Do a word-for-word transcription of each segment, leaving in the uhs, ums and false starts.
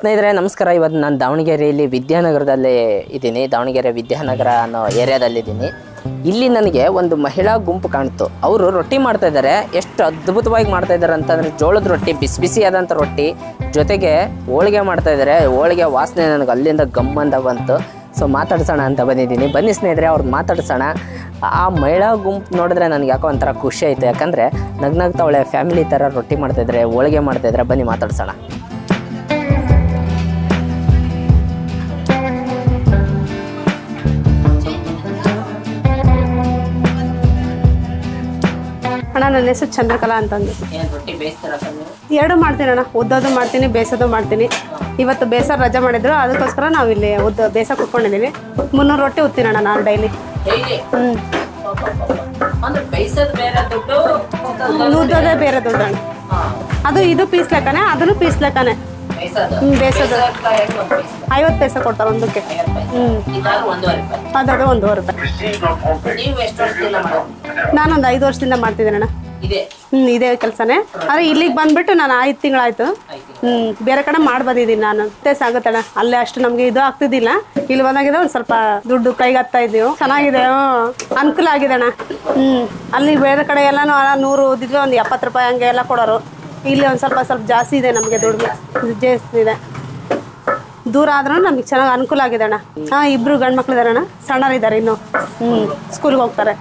ಸ್ನೇಹಿತರೆ ನಮಸ್ಕಾರ. ಇವತ್ತು ನಾನು ದಾವಣಗೆರೆಯಲ್ಲಿ ವಿದ್ಯಾನಗರದಲ್ಲಿ ಇದ್ದೀನಿ. ದಾವಣಗೆರೆ ವಿದ್ಯಾನಗರ ಅನ್ನೋ ಏರಿಯಾದಲ್ಲಿ ಇದ್ದೀನಿ. ಇಲ್ಲಿ ನನಗೆ ಒಂದು ಮಹಿಳಾ ಗುಂಪು ಕಾಣ್ತು. ಅವರು ರೊಟ್ಟಿ ಮಾಡ್ತಾ ಇದ್ದಾರೆ. ಎಷ್ಟು ಅದ್ಭುತವಾಗಿ ಮಾಡ್ತಾ ಇದ್ದಾರೆ ಅಂತಂದರೆ ಜೋಳದ ರೊಟ್ಟಿ, ಬಿಸಿ ಬಿಸಿಯಾದಂಥ ರೊಟ್ಟಿ ಜೊತೆಗೆ ಹೋಳಿಗೆ ಮಾಡ್ತಾ ಇದ್ದಾರೆ. ಹೋಳಿಗೆ ವಾಸನೆ ನನಗೆ ಅಲ್ಲಿಂದ ಗಮ್ ಅಂತ ಬಂತು. ಸೊ ಮಾತಾಡ್ಸೋಣ ಅಂತ ಬಂದಿದ್ದೀನಿ. ಬನ್ನಿ ಸ್ನೇಹಿತರೆ ಅವ್ರು ಮಾತಾಡ್ಸೋಣ. ಆ ಮಹಿಳಾ ಗುಂಪು ನೋಡಿದ್ರೆ ನನಗೆ ಯಾಕೋ ಒಂಥರ ಖುಷಿ ಆಯಿತು. ಯಾಕಂದರೆ ನಗ್ನಾಗ್ತಾ ಅವಳೆ ಫ್ಯಾಮಿಲಿ ಥರ ರೊಟ್ಟಿ ಮಾಡ್ತಾಯಿದ್ದಾರೆ, ಹೋಳಿಗೆ ಮಾಡ್ತಾಯಿದ್ದಾರೆ. ಬನ್ನಿ ಮಾತಾಡ್ಸೋಣ. ಅಣ್ಣ, ನನ್ನ ಹೆಸರು ಚಂದ್ರಕಲಾ ಅಂತಂದು. ಎರಡು ಮಾಡ್ತೀನಿ ಅಣ್ಣ, ಉದ್ದೋದು ಮಾಡ್ತೀನಿ, ಬೇಸೋದು ಮಾಡ್ತೀನಿ. ಇವತ್ತು ಬೇಸರ ರಜೆ ಮಾಡಿದ್ರು, ಅದಕ್ಕೋಸ್ಕರ ನಾವು ಇಲ್ಲಿ ಉದ್ದ ಬೇಸ ಕುತ್ಕೊಂಡಿದ್ದೀವಿ. ಮುನ್ನೂರು ರೊಟ್ಟಿ ಉತ್ತೀನಿ ಅಣ್ಣ ನಾನು ಡೈಲಿ. ಹ್ಞೂ, ಉದ್ದೋದೇ ಬೇರೆ ದುಡ್ಡು ಅಣ್ಣ. ಅದು ಇದು ಪೀಸ್ ಲೆಕ್ಕನೇ, ಅದನ್ನು ಪೀಸ್ ಲೆಕ್ಕನೇ. ಹ್ಞೂ, ಬೇಸೋದು ಐವತ್ತು ಪೈಸೆ ಕೊಡ್ತಾರೆ ಒಂದಕ್ಕೆ. ಹ್ಞೂ, ಅದಾದ್ರೆ ಒಂದೂವರೆ ರೂಪಾಯಿ. ನಾನೊಂದು ಐದು ವರ್ಷದಿಂದ ಮಾಡ್ತಿದ್ದೀನಿ ಅಣ್ಣ. ಹ್ಞೂ, ಇದೇ ಕೆಲಸನೇ. ಆದರೆ ಇಲ್ಲಿಗೆ ಬಂದುಬಿಟ್ಟು ನಾನು ಐದು ತಿಂಗಳಾಯಿತು. ಹ್ಞೂ, ಬೇರೆ ಕಡೆ ಮಾಡಿ ಬಂದಿದ್ದೀನಿ ನಾನು. ಟೇಸ್ ಆಗುತ್ತಣ್ಣ ಅಲ್ಲೇ, ಅಷ್ಟು ನಮಗೆ ಇದು ಆಗ್ತಿದ್ದಿಲ್ಲ. ಇಲ್ಲಿ ಬಂದಾಗಿದೆ ಒಂದು ಸ್ವಲ್ಪ ದುಡ್ಡು ಕೈಗೆ ಹತ್ತಾ ಇದ್ದೀವಿ. ಚೆನ್ನಾಗಿದೆ, ಅನುಕೂಲ ಆಗಿದೆ ಅಣ್ಣ. ಹ್ಞೂ, ಅಲ್ಲಿ ಬೇರೆ ಕಡೆ ಎಲ್ಲನೂ ನೂರು ಇದ್ದಿದ್ವಿ, ಒಂದು ಎಪ್ಪತ್ತು ರೂಪಾಯಿ ಹಂಗೆ ಎಲ್ಲ ಕೊಡೋರು. ಇಲ್ಲಿ ಒಂದು ಸ್ವಲ್ಪ ಸ್ವಲ್ಪ ಜಾಸ್ತಿ ಇದೆ ನಮಗೆ ದುಡ್ಡು, ಜಾಸ್ತಿ ಇದೆ. ದೂರ ಆದ್ರೂ ನಮಗೆ ಚೆನ್ನಾಗಿ ಅನುಕೂಲ ಆಗಿದೆ ಅಣ್ಣ. ಹಾಂ, ಇಬ್ರು ಗಂಡು ಮಕ್ಳು ಇದಾರಣ್ಣ, ಸಣ್ಣರಿದ್ದಾರೆ ಇನ್ನೂ. ಹ್ಞೂ, ಸ್ಕೂಲ್ಗೆ ಹೋಗ್ತಾರೆ.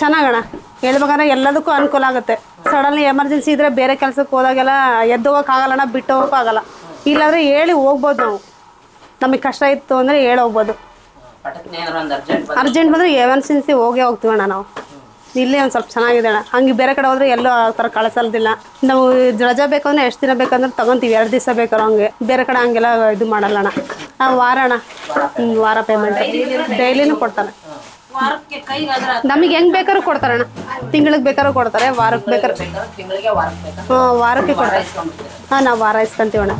ಚೆನ್ನಾಗಣ್ಣ ಹೇಳ್ಬೇಕಂದ್ರೆ ಎಲ್ಲದಕ್ಕೂ ಅನುಕೂಲ ಆಗುತ್ತೆ. ಸಡನ್ಲಿ ಎಮರ್ಜೆನ್ಸಿ ಇದ್ದರೆ ಬೇರೆ ಕೆಲಸಕ್ಕೆ ಹೋದಾಗೆಲ್ಲ ಎದ್ದು ಹೋಗೋಕ್ಕಾಗಲ್ಲಣ್ಣ, ಬಿಟ್ಟು ಹೋಗೋಕ್ಕಾಗಲ್ಲ. ಇಲ್ಲಾಂದರೆ ಹೇಳಿ ಹೋಗ್ಬೋದು ನಾವು. ನಮಗೆ ಕಷ್ಟ ಇತ್ತು ಅಂದರೆ ಹೇಳಿ ಹೋಗ್ಬೋದು. ಅರ್ಜೆಂಟ್ ಬಂದರೆ ಎಮರ್ಜೆನ್ಸಿ ಹೋಗೇ ಹೋಗ್ತೀವಣ್ಣ ನಾವು. ಇಲ್ಲೇ ಒಂದು ಸ್ವಲ್ಪ ಚೆನ್ನಾಗಿದೆ ಅಣ್ಣ. ಹಂಗೆ ಬೇರೆ ಕಡೆ ಹೋದರೆ ಎಲ್ಲೋ ಆ ಥರ ಕಳಿಸಲ್ದಿಲ್ಲ. ನಾವು ರಜಾ ಬೇಕಂದ್ರೆ ಎಷ್ಟು ದಿನ ಬೇಕಂದ್ರೆ ತೊಗೊತೀವಿ, ಎರಡು ದಿವಸ ಬೇಕಾದ್ರೆ. ಹಂಗೆ ಬೇರೆ ಕಡೆ ಹಂಗೆಲ್ಲ ಇದು ಮಾಡಲ್ಲ ಅಣ್ಣ. ಹಾಂ, ವಾರ ಅಣ್ಣ. ಹ್ಞೂ, ವಾರ ಪೇಮೆಂಟ್ ಡೈಲಿನೂ ಕೊಡ್ತಾನೆ. ನಮಗೆ ಹೆಂಗೆ ಬೇಕಾದ್ರೂ ಕೊಡ್ತಾರೆ ಅಣ್ಣ. ತಿಂಗಳಿಗೆ ಬೇಕಾದ್ರೂ ಕೊಡ್ತಾರೆ, ವಾರಕ್ಕೆ ಬೇಕಾದ್ರೂ. ಹ್ಞೂ, ವಾರಕ್ಕೆ ಕೊಡ್ತಾರೆ. ಹಾಂ, ನಾವು ವಾರ ಇಸ್ಕೊಂತೀವಣ್ಣ.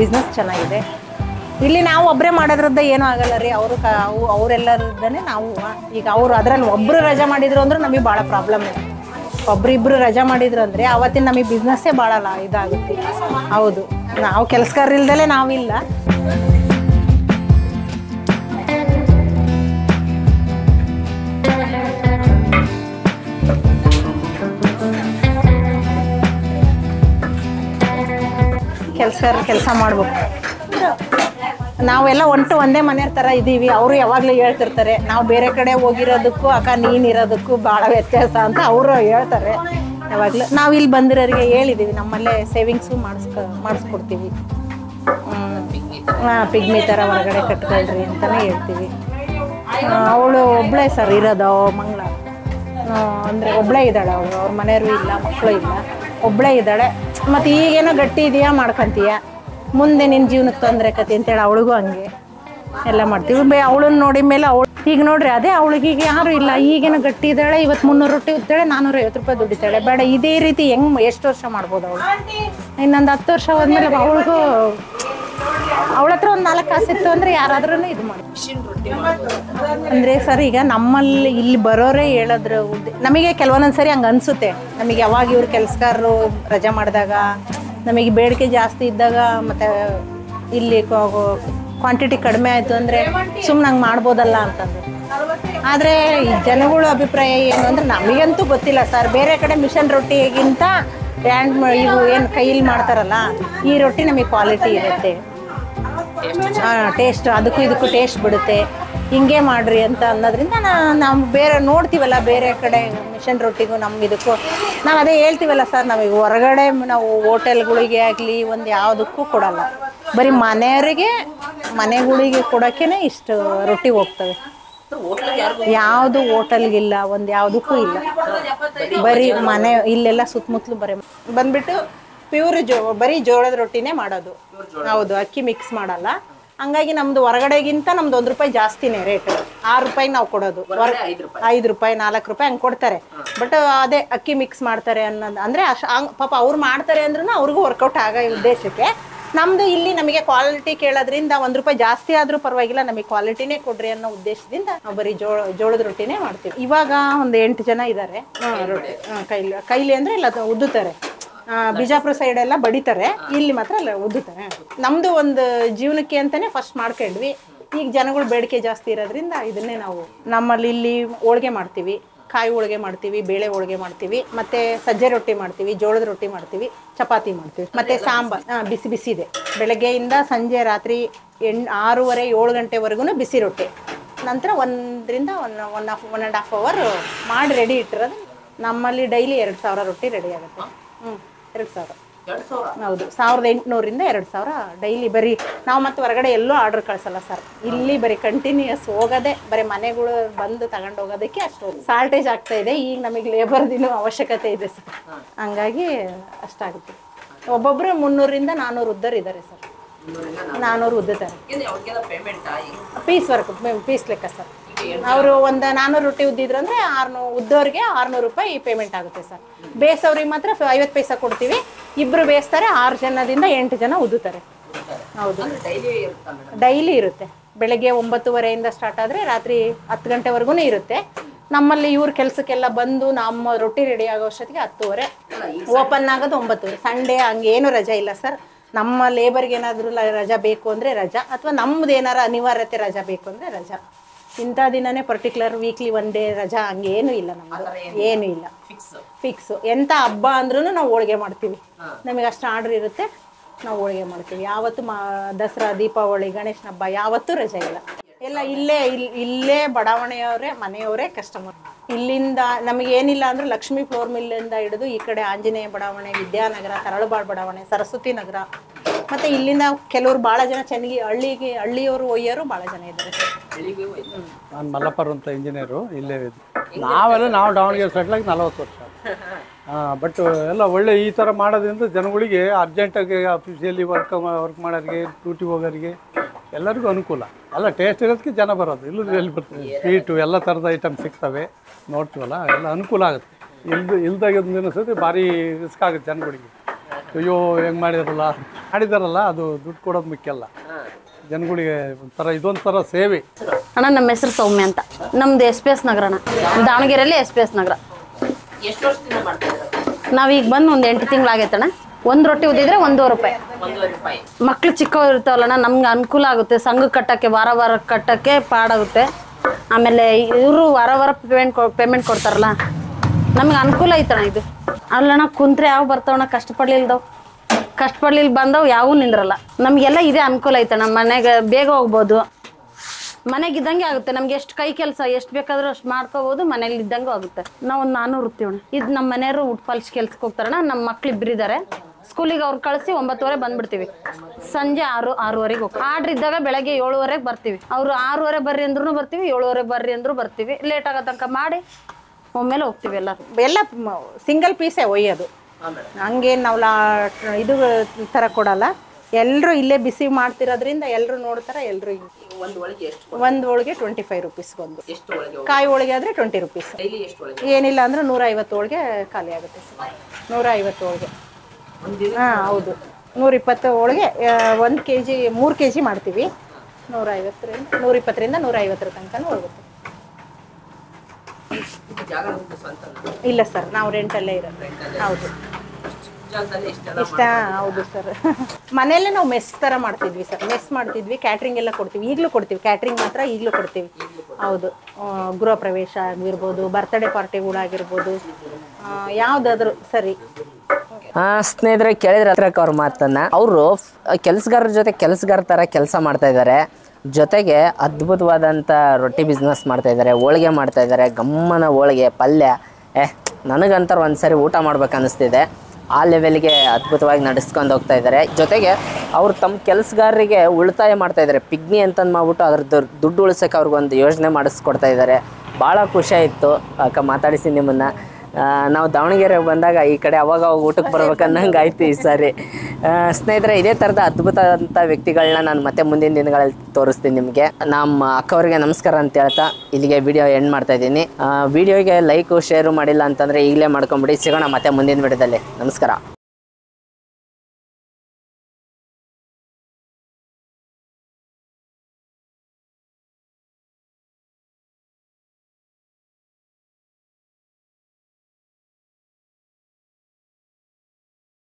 ಬಿಸ್ನೆಸ್ ಚೆನ್ನಾಗಿದೆ. ಇಲ್ಲಿ ನಾವು ಒಬ್ಬರೇ ಮಾಡೋದ್ರದ್ದ ಏನೂ ಆಗಲ್ಲ ರೀ. ಅವರು ಅವು ಅವರೆಲ್ಲರದ್ದೇ ನಾವು. ಈಗ ಅವರು ಅದರಲ್ಲಿ ಒಬ್ಬರು ರಜೆ ಮಾಡಿದ್ರು ಅಂದ್ರೆ ನಮಗೆ ಭಾಳ ಪ್ರಾಬ್ಲಮ್ ಇದೆ. ಒಬ್ಬರಿಬ್ಬರು ರಜೆ ಮಾಡಿದ್ರು ಅಂದರೆ ಅವತ್ತಿನ ನಮಗೆ ಬಿಸ್ನೆಸ್ಸೇ ಭಾಳ ಇದಾಗುತ್ತೆ. ಹೌದು, ನಾವು ಕೆಲಸಗಾರರಿಲ್ದಲೇ ನಾವಿಲ್ಲ. ಕೆಲಸಗಾರ ಕೆಲಸ ಮಾಡ್ಬೇಕು. ನಾವೆಲ್ಲ ಒಂಟು ಒಂದೇ ಮನೆಯವ್ರ ಥರ ಇದ್ದೀವಿ. ಅವರು ಯಾವಾಗಲೂ ಹೇಳ್ತಿರ್ತಾರೆ, ನಾವು ಬೇರೆ ಕಡೆ ಹೋಗಿರೋದಕ್ಕೂ ಅಕ್ಕ ನೀನಿರೋದಕ್ಕೂ ಭಾಳ ವ್ಯತ್ಯಾಸ ಅಂತ ಅವರು ಹೇಳ್ತಾರೆ ಯಾವಾಗಲೂ. ನಾವು ಇಲ್ಲಿ ಬಂದಿರೋರಿಗೆ ಹೇಳಿದ್ದೀವಿ, ನಮ್ಮಲ್ಲೇ ಸೇವಿಂಗ್ಸು ಮಾಡಿಸ್ಕೊ ಮಾಡಿಸ್ಕೊಡ್ತೀವಿ. ಹಾಂ, ಪಿಗ್ಮಿ ಥರ ಹೊರಗಡೆ ಕಟ್ಕೊಳ್ರಿ ಅಂತಲೇ ಹೇಳ್ತೀವಿ. ಅವಳು ಒಬ್ಬಳೇ ಸರ್ ಇರೋದು, ಮಂಗಳ ಅಂದರೆ ಒಬ್ಬಳೇ ಇದ್ದಾಳೆ. ಅವಳು ಅವ್ರ ಮನೆಯವರು ಇಲ್ಲ, ಮಕ್ಕಳು ಇಲ್ಲ, ಒಬ್ಬಳೇ ಇದ್ದಾಳೆ. ಮತ್ತು ಈಗೇನೋ ಗಟ್ಟಿ ಇದೆಯಾ ಮಾಡ್ಕೊತೀಯ, ಮುಂದೆ ನಿನ್ನ ಜೀವನಕ್ಕೆ ತೊಂದರೆ ಆಕತಿ ಅಂತೇಳಿ ಅವಳಿಗೂ ಹಂಗೆ ಎಲ್ಲ ಮಾಡ್ತೀವಿ. ಬೇ ಅವಳನ್ನ ನೋಡಿ ಮೇಲೆ ಅವಳು ಈಗ ನೋಡ್ರಿ ಅದೇ ಅವಳಿಗೀಗ ಯಾರೂ ಇಲ್ಲ. ಈಗೇನೋ ಗಟ್ಟಿ ಇದ್ದಾಳೆ, ಇವತ್ತು ಮುನ್ನೂರು ರೊಟ್ಟಿ ಉತ್ತಾಳೆ, ನಾನ್ನೂರ ಐವತ್ತು ರೂಪಾಯಿ ದುಡಿತಾಳೆ. ಬೇಡ, ಇದೇ ರೀತಿ ಹೆಂಗೆ ಎಷ್ಟು ವರ್ಷ ಮಾಡ್ಬೋದು ಅವಳು? ಇನ್ನೊಂದು ಹತ್ತು ವರ್ಷ ಹೋದ್ಮೇಲೆ ಅವಳಿಗೂ ಅವಳ ಹತ್ರ ಒಂದು ನಾಲ್ಕು ಕಾಸು ಇತ್ತು ಅಂದರೆ ಯಾರಾದ್ರೂ ಇದು ಮಾಡಿ ಅಂದರೆ ಸರ್ ಈಗ ನಮ್ಮಲ್ಲಿ ಇಲ್ಲಿ ಬರೋರೇ ಹೇಳೋದ್ರ ಉದ್ದೆ ನಮಗೆ ಕೆಲವೊಂದೊಂದು ಸರಿ ಹಂಗೆ ಅನಿಸುತ್ತೆ. ನಮಗೆ ಯಾವಾಗ ಇವ್ರು ಕೆಲಸಗಾರರು ರಜೆ ಮಾಡಿದಾಗ, ನಮಗೆ ಬೇಡಿಕೆ ಜಾಸ್ತಿ ಇದ್ದಾಗ, ಮತ್ತು ಇಲ್ಲಿ ಕ್ವಾಂಟಿಟಿ ಕಡಿಮೆ ಆಯಿತು ಅಂದರೆ ಸುಮ್ಮನೆ ಹಂಗೆ ಮಾಡ್ಬೋದಲ್ಲ ಅಂತಂದು. ಆದರೆ ಈ ಜನಗಳ ಅಭಿಪ್ರಾಯ ಏನು ಅಂದರೆ ನಮಗಂತೂ ಗೊತ್ತಿಲ್ಲ ಸರ್, ಬೇರೆ ಕಡೆ ಮಿಷನ್ ರೊಟ್ಟಿಗಿಂತ ಬ್ರ್ಯಾಂಡ್ ಇವು ಏನು ಕೈಯಲ್ಲಿ ಮಾಡ್ತಾರಲ್ಲ ಈ ರೊಟ್ಟಿ ನಮಗೆ ಕ್ವಾಲಿಟಿ ಇರುತ್ತೆ, ಟೇಸ್ಟ್ ಅದಕ್ಕೂ ಇದಕ್ಕೂ ಟೇಸ್ಟ್ ಬಿಡುತ್ತೆ, ಹಿಂಗೆ ಮಾಡಿರಿ ಅಂತ ಅನ್ನೋದ್ರಿಂದ ನಾವು ಬೇರೆ ನೋಡ್ತೀವಲ್ಲ ಬೇರೆ ಕಡೆ ಮಿಷನ್ ರೊಟ್ಟಿಗೂ ನಮ್ಗೆ ಇದಕ್ಕೂ. ನಾವು ಅದೇ ಹೇಳ್ತೀವಲ್ಲ ಸರ್, ನಮಗೆ ಹೊರಗಡೆ ನಾವು ಹೋಟೆಲ್ಗಳಿಗೆ ಆಗಲಿ ಒಂದು ಯಾವುದಕ್ಕೂ ಕೊಡೋಲ್ಲ, ಬರೀ ಮನೆಯವರಿಗೆ ಮನೆಗಳಿಗೆ ಕೊಡೋಕ್ಕೇ ಇಷ್ಟು ರೊಟ್ಟಿ ಹೋಗ್ತವೆ. ಯಾವುದು ಹೋಟೆಲ್ಗೆ ಇಲ್ಲ ಒಂದ ಯಾವುದಕ್ಕೂ ಇಲ್ಲ ಬರಿ ಮನೆ ಇಲ್ಲೆಲ್ಲ ಸುತ್ತಮುತ್ತಲು ಬರೆ ಬಂದ್ಬಿಟ್ಟು ಪ್ಯೂರ್ ಬರಿ ಜೋಳದ ರೊಟ್ಟಿನೇ ಮಾಡೋದು ಹೌದು ಅಕ್ಕಿ ಮಿಕ್ಸ್ ಮಾಡಲ್ಲ ಹಾಗಾಗಿ ನಮ್ದು ಹೊರಗಡೆಗಿಂತ ನಮ್ದು ಒಂದು ರೂಪಾಯಿ ಜಾಸ್ತಿನೇ ರೇಟ್ ಆರು ರೂಪಾಯಿ ನಾವು ಕೊಡೋದು ಐದು ರೂಪಾಯಿ ನಾಲ್ಕು ರೂಪಾಯಿ ಹಂಗೆ ಕೊಡ್ತಾರೆ ಬಟ್ ಅದೇ ಅಕ್ಕಿ ಮಿಕ್ಸ್ ಮಾಡ್ತಾರೆ ಅನ್ನೋದು ಅಂದ್ರೆ ಪಾಪ ಅವ್ರು ಮಾಡ್ತಾರೆ ಅಂದ್ರೂ ಅವ್ರಿಗೂ ವರ್ಕೌಟ್ ಆಗೋ ಉದ್ದೇಶಕ್ಕೆ ನಮ್ದು ಇಲ್ಲಿ ನಮಗೆ ಕ್ವಾಲಿಟಿ ಕೇಳೋದ್ರಿಂದ ಒಂದು ರೂಪಾಯಿ ಜಾಸ್ತಿ ಆದರೂ ಪರವಾಗಿಲ್ಲ ನಮಗೆ ಕ್ವಾಲಿಟಿನೇ ಕೊಡ್ರಿ ಅನ್ನೋ ಉದ್ದೇಶದಿಂದ ನಾವು ಬರೀ ಜೋಳ ಜೋಳದ ರೊಟ್ಟಿನೇ ಮಾಡ್ತೀವಿ ಇವಾಗ ಒಂದು ಎಂಟು ಜನ ಇದ್ದಾರೆ ರೊಟ್ಟಿ ಕೈಲಿ ಕೈಲಿ ಅಂದರೆ ಇಲ್ಲ ಉದ್ದುತ್ತಾರೆ ಬಿಜಾಪುರ ಸೈಡ್ ಎಲ್ಲ ಬಡಿತಾರೆ ಇಲ್ಲಿ ಮಾತ್ರ ಅಲ್ಲ ಉದ್ದುತ್ತಾರೆ ನಮ್ದು ಒಂದು ಜೀವನಕ್ಕೆ ಅಂತಾನೆ ಫಸ್ಟ್ ಮಾಡ್ಕೊಂಡ್ವಿ ಈಗ ಜನಗಳು ಬೇಡಿಕೆ ಜಾಸ್ತಿ ಇರೋದ್ರಿಂದ ಇದನ್ನೇ ನಾವು ನಮ್ಮಲ್ಲಿ ಇಲ್ಲಿ ಹೋಳಿಗೆ ಮಾಡ್ತೀವಿ ಕಾಯಿ ಹೋಳಿಗೆ ಮಾಡ್ತೀವಿ ಬೇಳೆ ಹೋಳಿಗೆ ಮಾಡ್ತೀವಿ ಮತ್ತೆ ಸಜ್ಜೆ ರೊಟ್ಟಿ ಮಾಡ್ತೀವಿ ಜೋಳದ ರೊಟ್ಟಿ ಮಾಡ್ತೀವಿ ಚಪಾತಿ ಮಾಡ್ತೀವಿ ಮತ್ತೆ ಸಾಂಬಾರ್ ಬಿಸಿ ಬಿಸಿ ಇದೆ ಬೆಳಗ್ಗೆಯಿಂದ ಸಂಜೆ ರಾತ್ರಿ ಎಂಟು ಆರೂವರೆ ಏಳು ಗಂಟೆವರೆಗೂ ಬಿಸಿ ರೊಟ್ಟಿ ನಂತರ ಒಂದರಿಂದ one one of one and half hour ಮಾಡಿ ರೆಡಿ ಇಟ್ಟಿರೋದು ನಮ್ಮಲ್ಲಿ ಡೈಲಿ ಎರಡು ಸಾವಿರ ರೊಟ್ಟಿ ರೆಡಿ ಆಗುತ್ತೆ ಹ್ಞೂ ಎರಡು ಸಾವಿರ ಹೌದು ಸಾವಿರದ ಎಂಟುನೂರಿಂದ ಎರಡು ಸಾವಿರ ಡೈಲಿ ಬರೀ ನಾವು ಮತ್ತೆ ಹೊರಗಡೆ ಎಲ್ಲೂ ಆರ್ಡರ್ ಕಳಿಸಲ್ಲ ಸರ್ ಇಲ್ಲಿ ಬರೀ ಕಂಟಿನ್ಯೂಯಸ್ ಹೋಗೋದೆ ಬರೀ ಮನೆಗಳು ಬಂದು ತಗೊಂಡು ಹೋಗೋದಕ್ಕೆ ಅಷ್ಟು ಶಾರ್ಟೇಜ್ ಆಗ್ತಾ ಇದೆ ಈಗ ನಮಗೆ ಲೇಬರ್ದಿನೂ ಅವಶ್ಯಕತೆ ಇದೆ ಸರ್ ಹಂಗಾಗಿ ಅಷ್ಟಾಗುತ್ತೆ ಒಬ್ಬೊಬ್ಬರು ಮುನ್ನೂರರಿಂದ ನಾನ್ನೂರು ಉದ್ದರು ಇದ್ದಾರೆ ಸರ್ ನಾನ್ನೂರು ಉದ್ದುತ್ತಾರೆ ಪೀಸ್ ವರ್ಕ್ ಪೀಸ್ ಲೆಕ್ಕ ಸರ್ ಅವರು ಒಂದು ನಾನ್ನೂರು ರೊಟ್ಟಿ ಉದ್ದಿದ್ರು ಅಂದರೆ ಆರ್ನೂ ಉದ್ದೋರಿಗೆ ಆರ್ನೂರು ರೂಪಾಯಿ ಪೇಮೆಂಟ್ ಆಗುತ್ತೆ ಸರ್ ಬೇಸೋರಿಗೆ ಮಾತ್ರ ಐವತ್ತು ಪೈಸಾ ಕೊಡ್ತೀವಿ ಇಬ್ಬರು ಬೇಯಿಸ್ತಾರೆ ಆರು ಜನದಿಂದ ಎಂಟು ಜನ ಉದ್ದುತ್ತಾರೆ ಹೌದು ಡೈಲಿ ಇರುತ್ತೆ ಬೆಳಗ್ಗೆ ಒಂಬತ್ತುವರೆಯಿಂದ ಸ್ಟಾರ್ಟ್ ಆದರೆ ರಾತ್ರಿ ಹತ್ತು ಗಂಟೆವರೆಗೂ ಇರುತ್ತೆ ನಮ್ಮಲ್ಲಿ ಇವ್ರ ಕೆಲಸಕ್ಕೆಲ್ಲ ಬಂದು ನಮ್ಮ ರೊಟ್ಟಿ ರೆಡಿ ಆಗೋ ಅಷ್ಟೊತ್ತಿಗೆ ಹತ್ತುವರೆ ಓಪನ್ ಆಗೋದು ಒಂಬತ್ತುವರೆ ಸಂಡೇ ಹಂಗೇನು ರಜೆ ಇಲ್ಲ ಸರ್ ನಮ್ಮ ಲೇಬರ್ಗೆ ಏನಾದರೂ ರಜಾ ಬೇಕು ಅಂದರೆ ರಜಾ ಅಥವಾ ನಮ್ಮದು ಏನಾರು ಅನಿವಾರ್ಯತೆ ರಜಾ ಬೇಕು ಅಂದರೆ ರಜಾ ಇಂಥ ದಿನನೇ ಪರ್ಟಿಕ್ಯುಲರ್ ವೀಕ್ಲಿ ಒನ್ ಡೇ ರಜಾ ಹಂಗೇನು ಇಲ್ಲ ನಮ್ಗೆ ಏನು ಇಲ್ಲ ಫಿಕ್ಸ್ ಎಂಥ ಹಬ್ಬ ಅಂದ್ರೂ ನಾವು ಹೋಳಿಗೆ ಮಾಡ್ತೀವಿ ನಮಗೆ ಅಷ್ಟು ಆರ್ಡ್ರ್ ಇರುತ್ತೆ ನಾವು ಹೋಳಿಗೆ ಮಾಡ್ತೀವಿ ಯಾವತ್ತು ಮಾ ದಸರಾ ದೀಪಾವಳಿ ಗಣೇಶನ ಹಬ್ಬ ಯಾವತ್ತೂ ರಜೆ ಇಲ್ಲ ಎಲ್ಲ ಇಲ್ಲೇ ಇಲ್ಲಿ ಇಲ್ಲೇ ಬಡಾವಣೆಯವರೇ ಮನೆಯವರೇ ಕಸ್ಟಮರ್ ಇಲ್ಲಿಂದ ನಮಗೇನಿಲ್ಲ ಅಂದರೆ ಲಕ್ಷ್ಮೀ ಫ್ಲೋರ್ ಮಿಲ್ಲಿಂದ ಹಿಡಿದು ಈ ಕಡೆ ಆಂಜನೇಯ ಬಡಾವಣೆ ವಿದ್ಯಾನಗರ ತರಳಬಾಳು ಬಡಾವಣೆ ಸರಸ್ವತಿ ನಗರ ಮತ್ತು ಇಲ್ಲಿಂದ ಕೆಲವರು ಭಾಳ ಜನ ಚೆನ್ನಾಗಿ ಹಳ್ಳಿಗೆ ಹಳ್ಳಿಯವರು ಒಯ್ಯೋರು ಭಾಳ ಜನ ಇದ್ದಾರೆ ನಾನು ಮಲ್ಲಪ್ಪರ್ ಅಂತ ಇಂಜಿನಿಯರು ಇಲ್ಲೇ ನಾವೆಲ್ಲ ನಾವು ದಾವಣಗೆರೆ ಸೆಟ್ಲಾಗಿ ನಲ್ವತ್ತು ವರ್ಷ ಬಟ್ ಎಲ್ಲ ಒಳ್ಳೆ ಈ ಥರ ಮಾಡೋದ್ರಿಂದ ಜನಗಳಿಗೆ ಅರ್ಜೆಂಟಾಗಿ ಆಫೀಸಿಯಲ್ಲಿ ವರ್ಕ್ ವರ್ಕ್ ಮಾಡೋರಿಗೆ ಡ್ಯೂಟಿ ಹೋಗೋರಿಗೆ ಎಲ್ಲರಿಗೂ ಅನುಕೂಲ ಎಲ್ಲ ಟೇಸ್ಟ್ ಇರೋದಕ್ಕೆ ಜನ ಬರೋದು ಇಲ್ಲೂ ಎಲ್ಲಿ ಬರ್ತದೆ ಸ್ವೀಟು ಎಲ್ಲ ಥರದ ಐಟಮ್ ಸಿಗ್ತವೆ ನೋಡ್ತೀವಲ್ಲ ಎಲ್ಲ ಅನುಕೂಲ ಆಗುತ್ತೆ ಇಲ್ದು ಇಲ್ದಾಗಿದ್ದು ಅನಿಸುತ್ತೆ ಭಾರಿ ರಿಸ್ಕ್ ಆಗುತ್ತೆ ಜನಗಳಿಗೆ ಅಯ್ಯೋ ಹೆಂಗೆ ಮಾಡಿದಾರಲ್ಲ ಮಾಡಿದಾರಲ್ಲ ಅದು ದುಡ್ಡು ಕೊಡೋದು ಮುಖ್ಯ ಅಲ್ಲ ಜನಗಳಿಗೆ ಒಂಥರ ಇದೊಂಥರ ಸೇವೆ ಅಣ್ಣ ನಮ್ಮ ಹೆಸರು ಸೌಮ್ಯ ಅಂತ ನಮ್ದು ಎಸ್ ಪಿ ಎಸ್ ನಗರ ಅಣ್ಣ ದಾವಣಗೆರೆಯಲ್ಲಿ ಎಸ್ ಪಿ ಎಸ್ ನಗರ ನಾವೀಗ ಬಂದು ಒಂದು ಎಂಟು ತಿಂಗಳಾಗೈತಣ್ಣ ಒಂದು ರೊಟ್ಟಿ ಉದ್ದಿದ್ರೆ ಒಂದೂವರೆ ರೂಪಾಯಿ ಮಕ್ಳು ಚಿಕ್ಕವ್ರು ಇರ್ತಾವಲ್ಲಣ್ಣ ನಮ್ಗೆ ಅನುಕೂಲ ಆಗುತ್ತೆ ಸಂಘ ಕಟ್ಟಕ್ಕೆ ವಾರ ವಾರ ಕಟ್ಟಕ್ಕೆ ಪಾಡಾಗುತ್ತೆ ಆಮೇಲೆ ಇವರು ವಾರ ವಾರ ಪೇಮೆಂಟ್ ಪೇಮೆಂಟ್ ಕೊಡ್ತಾರಲ್ಲ ನಮ್ಗೆ ಅನುಕೂಲ ಐತಣ್ಣ ಇದು ಅಲ್ಲಣ್ಣ ಕುಂತ್ರೆ ಯಾವ ಬರ್ತಾವಣ್ಣ ಕಷ್ಟಪಡ್ಲಿಲ್ದವು ಕಷ್ಟಪಡ್ಲಿಲ್ ಬಂದವು ಯಾವೂ ನಿಂದ್ರಲ್ಲ ನಮಗೆಲ್ಲ ಇದೇ ಅನುಕೂಲ ಐತಣ್ಣ ಮನೆಗೆ ಬೇಗ ಹೋಗ್ಬೋದು ಮನೆಗಿದ್ದಂಗೆ ಆಗುತ್ತೆ ನಮ್ಗೆ ಎಷ್ಟು ಕೈ ಕೆಲಸ ಎಷ್ಟು ಬೇಕಾದ್ರೂ ಅಷ್ಟು ಮಾಡ್ಕೋಬಹುದು ಮನೇಲಿ ಇದ್ದಂಗೂ ಆಗುತ್ತೆ ನಾವೊಂದು ನಾನ್ನೂರು ಇರ್ತೀವಣ್ಣ ಇದು ನಮ್ಮ ಮನೆಯವರು ಊಟ ಪಾಲಿಸಿ ಕೆಲ್ಸಕ್ಕೆ ಹೋಗ್ತಾರಣ್ಣ ನಮ್ಮ ಮಕ್ಳು ಇಬ್ಬರಿದ್ದಾರೆ ಸ್ಕೂಲಿಗೆ ಅವ್ರು ಕಳಿಸಿ ಒಂಬತ್ತುವರೆ ಬಂದ್ಬಿಡ್ತೀವಿ ಸಂಜೆ ಆರು ಆರೂವರೆಗೆ ಹೋಗ್ತೀವಿ ಆರ್ಡ್ರ್ ಇದ್ದಾಗ ಬೆಳಗ್ಗೆ ಏಳುವರೆಗೆ ಬರ್ತೀವಿ ಅವರು ಆರೂವರೆ ಬರ್ರಿ ಅಂದ್ರೂ ಬರ್ತೀವಿ ಏಳುವರೆ ಬರ್ರಿ ಅಂದ್ರೂ ಬರ್ತೀವಿ ಲೇಟ್ ಆಗೋ ತನಕ ಮಾಡಿ ಒಮ್ಮೆಲೆ ಹೋಗ್ತೀವಿ ಎಲ್ಲರೂ ಎಲ್ಲ ಸಿಂಗಲ್ ಪೀಸೇ ಒಯ್ಯೋದು ಹಂಗೇನು ನಾವು ಲಾ ಇದು ಥರ ಕೊಡೋಲ್ಲ ಎಲ್ಲರೂ ಇಲ್ಲೇ ಬಿಸಿ ಮಾಡ್ತಿರೋದ್ರಿಂದ ಎಲ್ಲರೂ ನೋಡ್ತಾರೆ ಎಲ್ಲರೂ ಒಂದು ಹೋಳಿಗೆ ಟ್ವೆಂಟಿ ಫೈವ್ ರುಪೀಸ್ ಒಂದು ಕಾಯಿ ಹೋಳಿಗೆ ಆದರೆ ಟ್ವೆಂಟಿ ರುಪೀಸ್ ಏನಿಲ್ಲ ಅಂದರೆ ನೂರ ಐವತ್ತು ಹೋಳಿಗೆ ಖಾಲಿ ಆಗುತ್ತೆ ನೂರ ಐವತ್ತು ಹೋಳಿಗೆ ಹಾಂ ಹೌದು ನೂರಿಪ್ಪತ್ತು ಹೋಳಿಗೆ ಒಂದು ಕೆ ಜಿ ಮೂರು ಕೆ ಜಿ ಮಾಡ್ತೀವಿ ನೂರ ಐವತ್ತರಿಂದ ನೂರಿಪ್ಪತ್ತರಿಂದ ನೂರ ಐವತ್ತರ ತನಕ ಹೋಗುತ್ತೆ ಇಲ್ಲ ಸರ್ ನಾವು ರೆಂಟಲ್ಲೇ ಇರೋದು ಹೌದು ಇಷ್ಟ ಹೌದು ಸರ್ ಮನೆಯಲ್ಲೇ ನಾವು ಮೆಸ್ ಥರ ಮಾಡ್ತಿದ್ವಿ ಸರ್ ಮೆಸ್ ಮಾಡ್ತಿದ್ವಿ ಕ್ಯಾಟ್ರಿಂಗ್ ಎಲ್ಲ ಕೊಡ್ತೀವಿ ಈಗಲೂ ಕೊಡ್ತೀವಿ ಕ್ಯಾಟ್ರಿಂಗ್ ಮಾತ್ರ ಈಗಲೂ ಕೊಡ್ತೀವಿ ಹೌದು ಗೃಹ ಪ್ರವೇಶ ಆಗಿರ್ಬೋದು ಬರ್ತ್ಡೇ ಪಾರ್ಟಿಗಳಾಗಿರ್ಬೋದು ಯಾವುದಾದ್ರೂ ಸರಿ ಸ್ನೇಹಿತರೆ ಕೇಳಿದ್ರೆ ಅತ್ರಕ್ ಅವ್ರ ಮಾತನ್ನು ಅವರು ಕೆಲಸಗಾರರ ಜೊತೆ ಕೆಲಸಗಾರ ಥರ ಕೆಲಸ ಮಾಡ್ತಾ ಇದ್ದಾರೆ ಜೊತೆಗೆ ಅದ್ಭುತವಾದಂಥ ರೊಟ್ಟಿ ಬಿಸ್ನೆಸ್ ಮಾಡ್ತಾ ಇದ್ದಾರೆ ಹೋಳಿಗೆ ಮಾಡ್ತಾ ಇದ್ದಾರೆ ಗಮ್ಮನ ಹೋಳಿಗೆ ಪಲ್ಯ ಏ ನನಗಂತಾರೆ ಒಂದು ಸರಿ ಊಟ ಮಾಡ್ಬೇಕು ಅನ್ನಿಸ್ತಿದೆ ಆ ಲೆವೆಲ್ಗೆ ಅದ್ಭುತವಾಗಿ ನಡೆಸ್ಕೊಂಡು ಹೋಗ್ತಾ ಇದ್ದಾರೆ. ಜೊತೆಗೆ ಅವರು ತಮ್ಮ ಕೆಲಸಗಾರರಿಗೆ ಉಳಿತಾಯ ಮಾಡ್ತಾ ಇದ್ದಾರೆ. ಪಿಗ್ನಿ ಅಂತ ಅಂದ್ಬಿಟ್ಟು ಅದರ ದುಡ್ಡು ಉಳಿಸಕ್ಕೆ ಅವರಿಗೆ ಒಂದು ಯೋಜನೆ ಮಾಡಿಸ್ಕೊಡ್ತಾ ಇದ್ದಾರೆ. ಭಾಳ ಖುಷಿ ಆಯಿತು ಅಕ್ಕ ಮಾತಾಡಿಸಿ ನಿಮ್ಮನ್ನು. ನಾವು ದಾವಣಗೆರೆಗೆ ಬಂದಾಗ ಈ ಕಡೆ ಅವಾಗ ಅವಾಗ ಊಟಕ್ಕೆ ಬರ್ಬೇಕನ್ನಂಗೆ ಆಯ್ತು ಈ ಸಾರಿ. ಸ್ನೇಹಿತರೆ, ಇದೇ ಥರದ ಅದ್ಭುತ ಅಂತ ವ್ಯಕ್ತಿಗಳನ್ನ ನಾನು ಮತ್ತೆ ಮುಂದಿನ ದಿನಗಳಲ್ಲಿ ತೋರಿಸ್ತೀನಿ ನಿಮಗೆ. ನಮ್ಮ ಅಕ್ಕವರಿಗೆ ನಮಸ್ಕಾರ ಅಂತ ಹೇಳ್ತಾ ಇಲ್ಲಿಗೆ ವಿಡಿಯೋ ಎಂಡ್ ಮಾಡ್ತಾ ಇದ್ದೀನಿ. ವಿಡಿಯೋಗೆ ಲೈಕು ಶೇರು ಮಾಡಿಲ್ಲ ಅಂತಂದರೆ ಈಗಲೇ ಮಾಡ್ಕೊಂಬಿಡಿ. ಸಿಗೋಣ ಮತ್ತೆ ಮುಂದಿನ ವಿಡಿಯೋದಲ್ಲಿ. ನಮಸ್ಕಾರ.